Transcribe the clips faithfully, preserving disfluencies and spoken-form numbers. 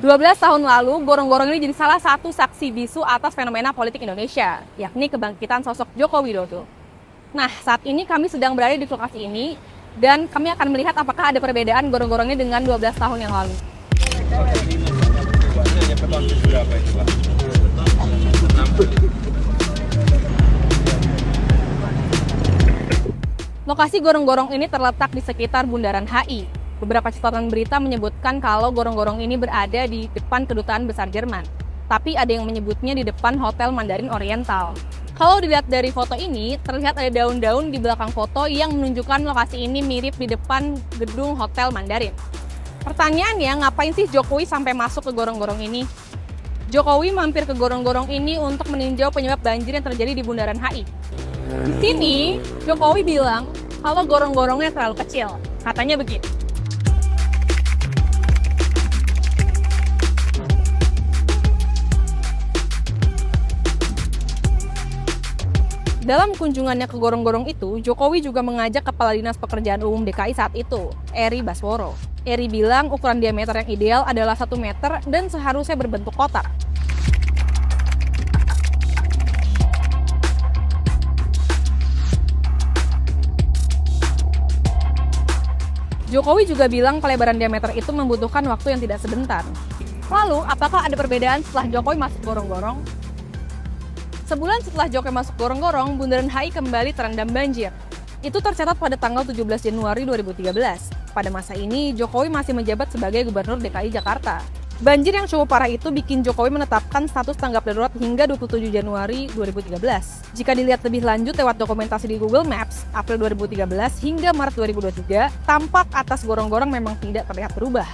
dua belas tahun lalu, Gorong-gorong ini jadi salah satu saksi bisu atas fenomena politik Indonesia, yakni kebangkitan sosok Joko Widodo. Nah, saat ini kami sedang berada di lokasi ini, dan kami akan melihat apakah ada perbedaan Gorong-gorong ini dengan dua belas tahun yang lalu. Lokasi Gorong-gorong ini terletak di sekitar Bundaran H I. Beberapa catatan berita menyebutkan kalau Gorong-gorong ini berada di depan Kedutaan Besar Jerman. Tapi ada yang menyebutnya di depan Hotel Mandarin Oriental. Kalau dilihat dari foto ini, terlihat ada daun-daun di belakang foto yang menunjukkan lokasi ini mirip di depan gedung Hotel Mandarin. Pertanyaannya, ngapain sih Jokowi sampai masuk ke Gorong-gorong ini? Jokowi mampir ke Gorong-gorong ini untuk meninjau penyebab banjir yang terjadi di Bundaran H I. Di sini, Jokowi bilang kalau gorong-gorongnya terlalu kecil. Katanya begitu. Dalam kunjungannya ke Gorong-gorong itu, Jokowi juga mengajak Kepala Dinas Pekerjaan Umum D K I saat itu, Eri Basworo. Eri bilang ukuran diameter yang ideal adalah satu meter dan seharusnya berbentuk kotak. Jokowi juga bilang pelebaran diameter itu membutuhkan waktu yang tidak sebentar. Lalu, apakah ada perbedaan setelah Jokowi masuk Gorong-gorong? Sebulan setelah Jokowi masuk Gorong-gorong, Bundaran H I kembali terendam banjir. Itu tercatat pada tanggal tujuh belas Januari dua ribu tiga belas. Pada masa ini, Jokowi masih menjabat sebagai Gubernur D K I Jakarta. Banjir yang cukup parah itu bikin Jokowi menetapkan status tanggap darurat hingga dua puluh tujuh Januari dua ribu tiga belas. Jika dilihat lebih lanjut lewat dokumentasi di Google Maps, April dua ribu tiga belas hingga Maret dua ribu dua puluh tiga, tampak atas Gorong-gorong memang tidak terlihat berubah.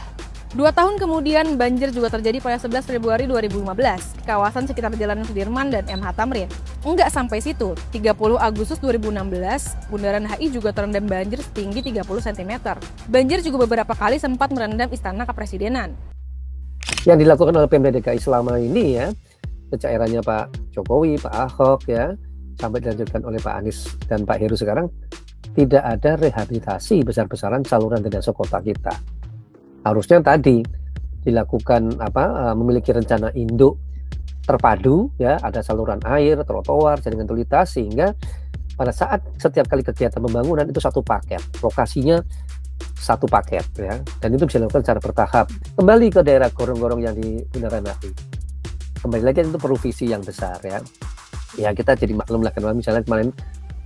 Dua tahun kemudian, banjir juga terjadi pada sebelas Februari dua ribu lima belas, kawasan sekitar Jalan Sudirman dan M H Thamrin. Enggak sampai situ, tiga puluh Agustus dua ribu enam belas, Bundaran H I juga terendam banjir setinggi tiga puluh sentimeter. Banjir juga beberapa kali sempat merendam Istana Kepresidenan. Yang dilakukan oleh Pemda D K I selama ini ya, sejak eranya Pak Jokowi, Pak Ahok ya, sampai dilanjutkan oleh Pak Anies dan Pak Heru sekarang, tidak ada rehabilitasi besar-besaran saluran drainase kota kita. Harusnya tadi dilakukan apa memiliki rencana induk terpadu ya, ada saluran air, trotoar, jaringan utilitas sehingga pada saat setiap kali kegiatan pembangunan itu satu paket, lokasinya satu paket ya, dan itu bisa dilakukan secara bertahap. Kembali ke daerah Gorong-gorong yang di Bundaran H I, kembali lagi itu perlu visi yang besar ya. Ya kita jadi maklum lah karena misalnya kemarin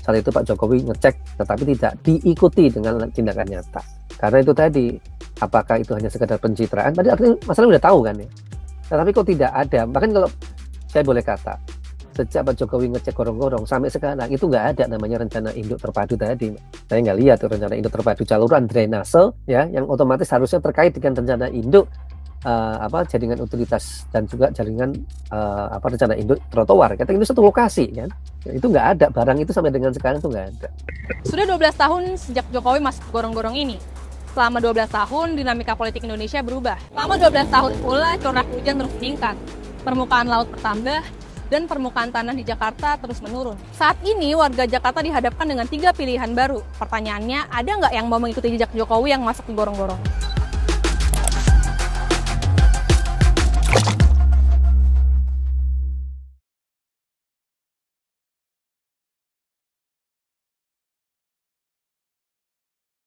saat itu Pak Jokowi ngecek tetapi tidak diikuti dengan tindakan nyata karena itu tadi. Apakah itu hanya sekedar pencitraan? Tadi artinya masalah udah tahu kan ya. Nah, tapi kok tidak ada. Bahkan kalau saya boleh kata, sejak Pak Jokowi ngecek Gorong-gorong sampai sekarang itu nggak ada namanya rencana induk terpadu tadi. Saya nggak lihat rencana induk terpadu saluran drainase ya, yang otomatis harusnya terkait dengan rencana induk uh, apa jaringan utilitas dan juga jaringan uh, apa rencana induk trotoar. Kata itu satu lokasi kan. Ya, itu nggak ada barang itu sampai dengan sekarang itu nggak ada. Sudah dua belas tahun sejak Jokowi masuk Gorong-gorong ini. Selama dua belas tahun, dinamika politik Indonesia berubah. Selama dua belas tahun pula, curah hujan terus meningkat. Permukaan laut bertambah, dan permukaan tanah di Jakarta terus menurun. Saat ini, warga Jakarta dihadapkan dengan tiga pilihan baru. Pertanyaannya, ada nggak yang mau mengikuti jejak Jokowi yang masuk ke Gorong-gorong?